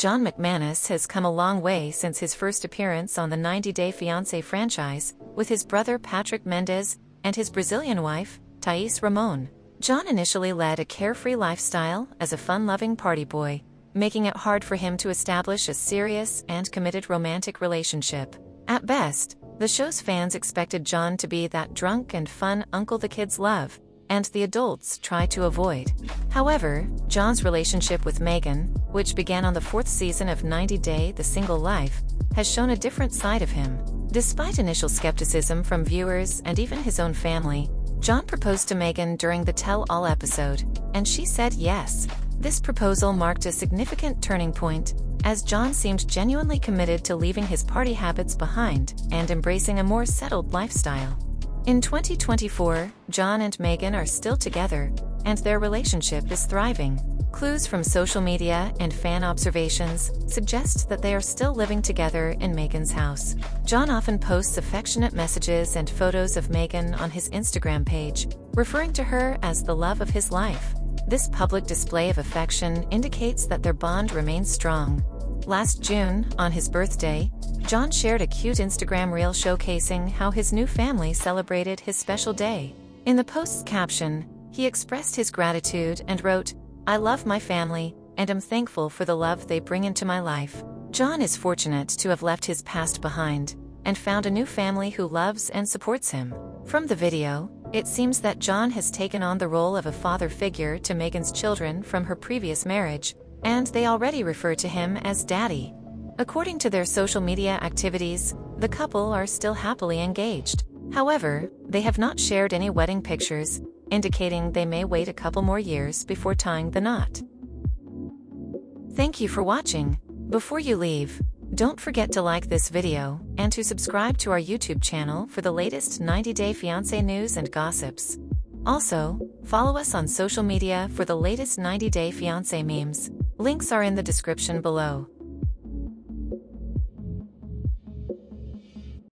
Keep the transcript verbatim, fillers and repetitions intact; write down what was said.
John McManus has come a long way since his first appearance on the ninety day fiancé franchise, with his brother Patrick Mendez and his Brazilian wife, Thais Ramon. John initially led a carefree lifestyle as a fun-loving party boy, making it hard for him to establish a serious and committed romantic relationship. At best, the show's fans expected John to be that drunk and fun uncle the kids love, and the adults try to avoid. However, John's relationship with Megan, which began on the fourth season of ninety day The Single Life, has shown a different side of him. Despite initial skepticism from viewers and even his own family, John proposed to Megan during the tell-all episode, and she said yes. This proposal marked a significant turning point, as John seemed genuinely committed to leaving his party habits behind and embracing a more settled lifestyle. In twenty twenty-four, John and Megan are still together, and their relationship is thriving. Clues from social media and fan observations suggest that they are still living together in Megan's house. John often posts affectionate messages and photos of Megan on his Instagram page, referring to her as the love of his life. This public display of affection indicates that their bond remains strong. Last June, on his birthday, John shared a cute Instagram reel showcasing how his new family celebrated his special day. In the post's caption, he expressed his gratitude and wrote, "I love my family, and am thankful for the love they bring into my life." John is fortunate to have left his past behind, and found a new family who loves and supports him. From the video, it seems that John has taken on the role of a father figure to Megan's children from her previous marriage, and they already refer to him as Daddy. According to their social media activities, the couple are still happily engaged. However, they have not shared any wedding pictures, indicating they may wait a couple more years before tying the knot. Thank you for watching. Before you leave, don't forget to like this video and to subscribe to our YouTube channel for the latest ninety day fiancé news and gossips. Also, follow us on social media for the latest ninety day fiancé memes. Links are in the description below.